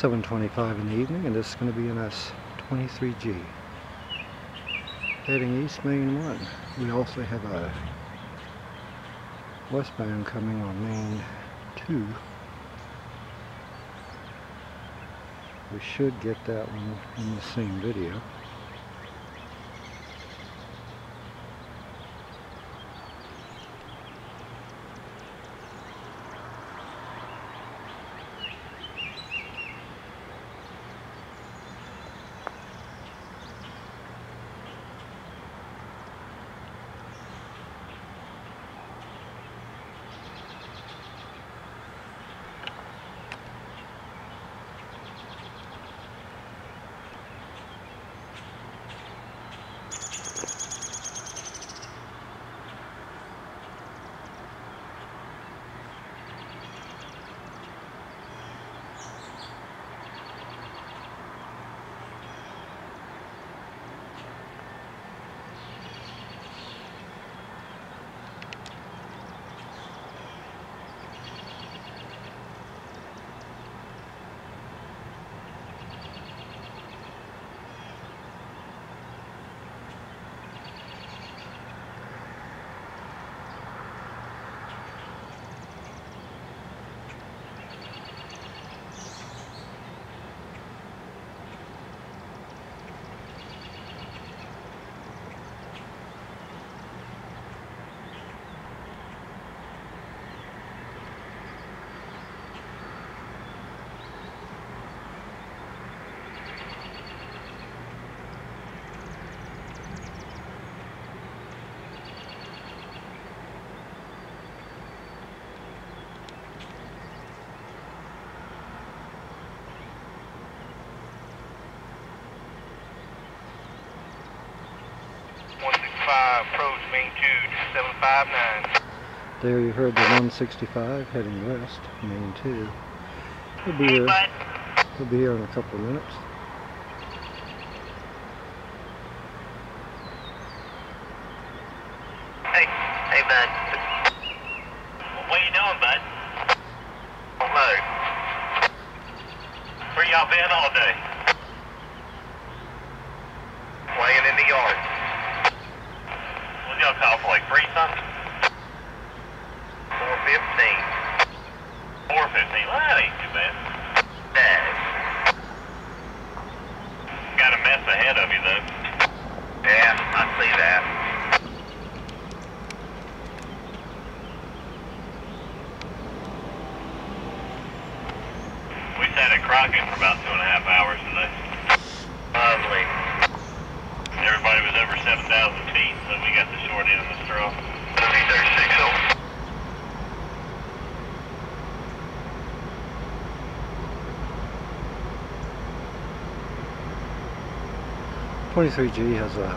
7:25 in the evening, and this is going to be NS 23G heading east, main 1. We also have a westbound coming on main 2. We should get that one in the same video. Approach main 2, 2759. There you heard the 165 heading west, main 2. We'll be here in a couple of minutes. Hey bud. What are you doing, bud? Hello. Where y'all been all day? Playing in the yard. Y'all call for like 3 something? 4:15. 4:15? Well, that ain't too bad. Bad. Got a mess ahead of you though. Yeah, I see that. We sat at Crockett for about 2.5 hours today. Lovely. Everybody was over 7,000 feet, so we got the short end of the straw. 36 23G has a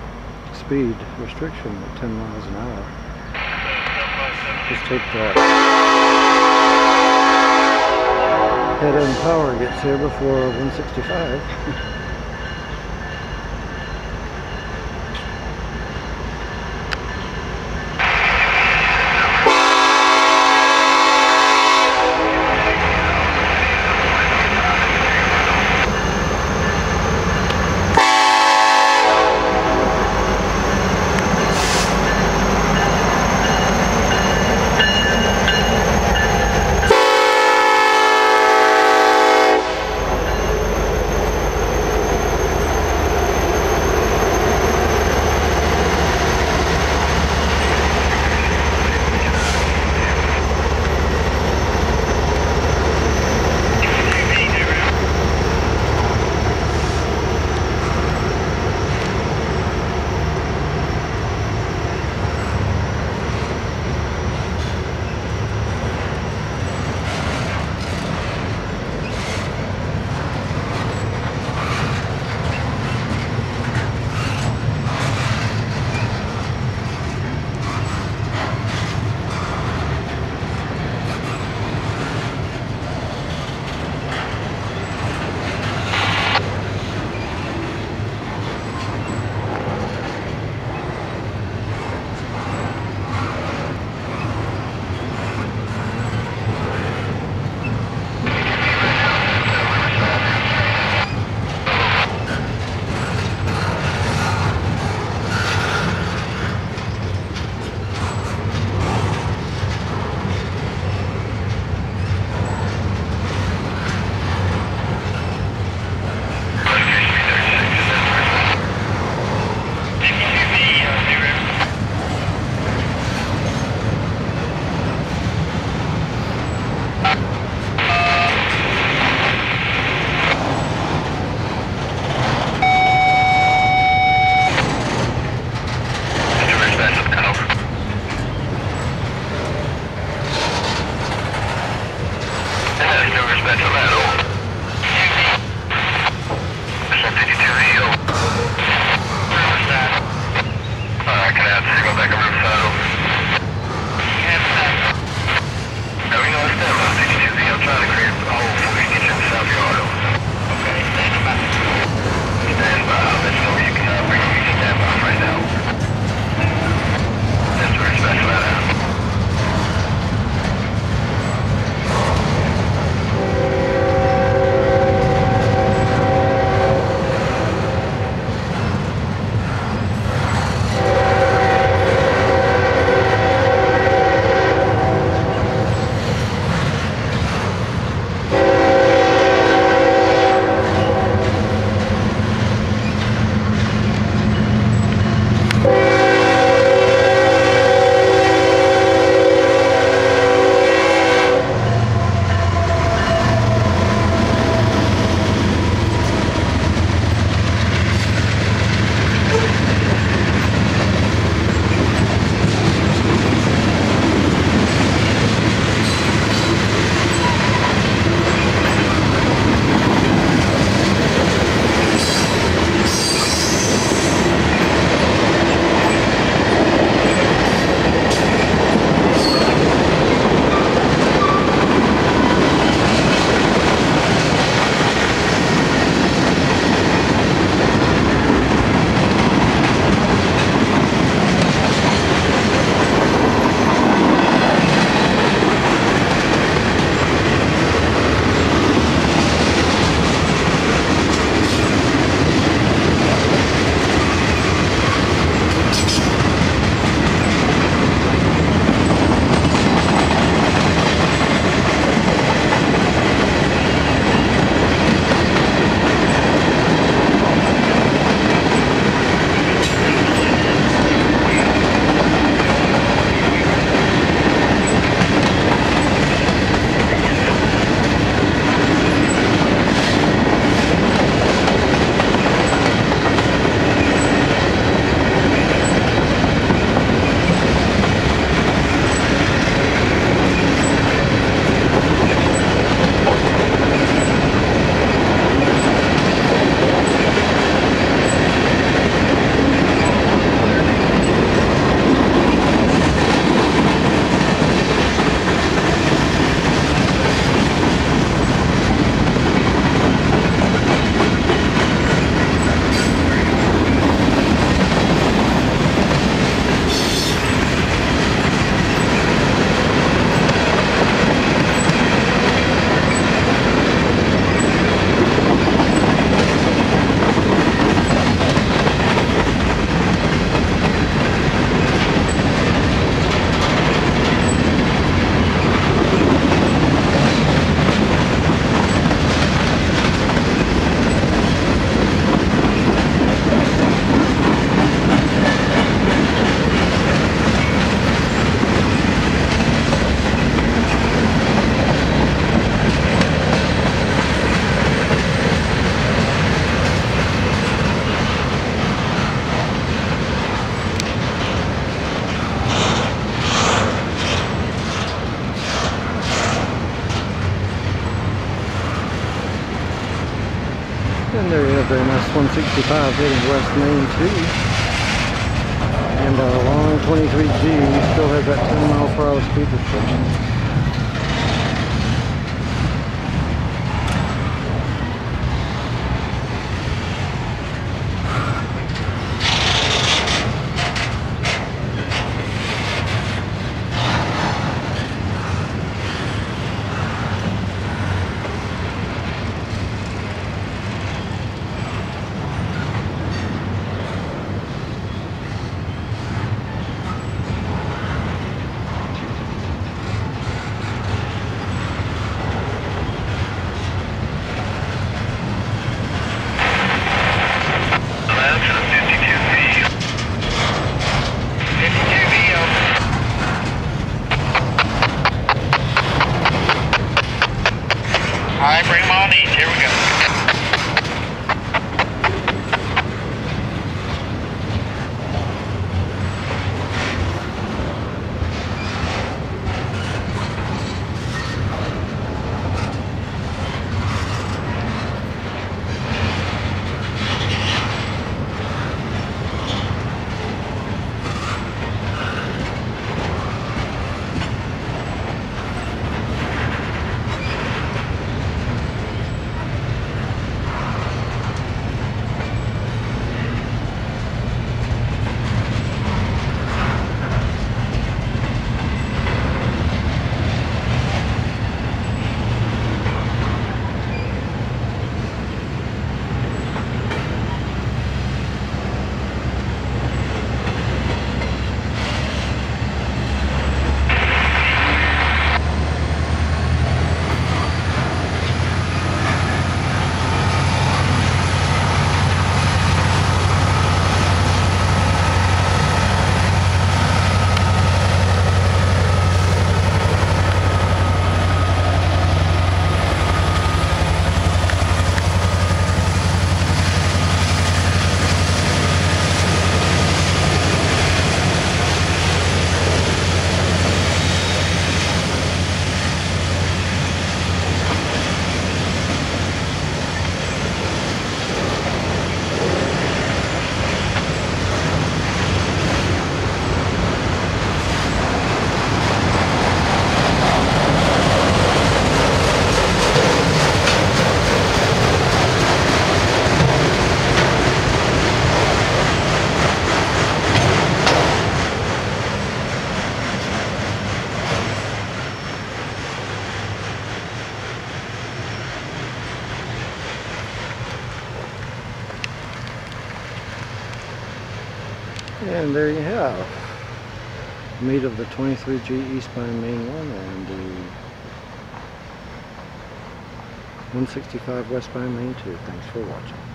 speed restriction at 10 miles an hour. Just take that. Head and power gets here before 165. 165 heading West Main 2. And long 23G still has that 10 mph speed restriction. Alright, bring them on each. Here we go. And there you have meat of the 23G eastbound main one and the 165 westbound main 2. Thanks for watching.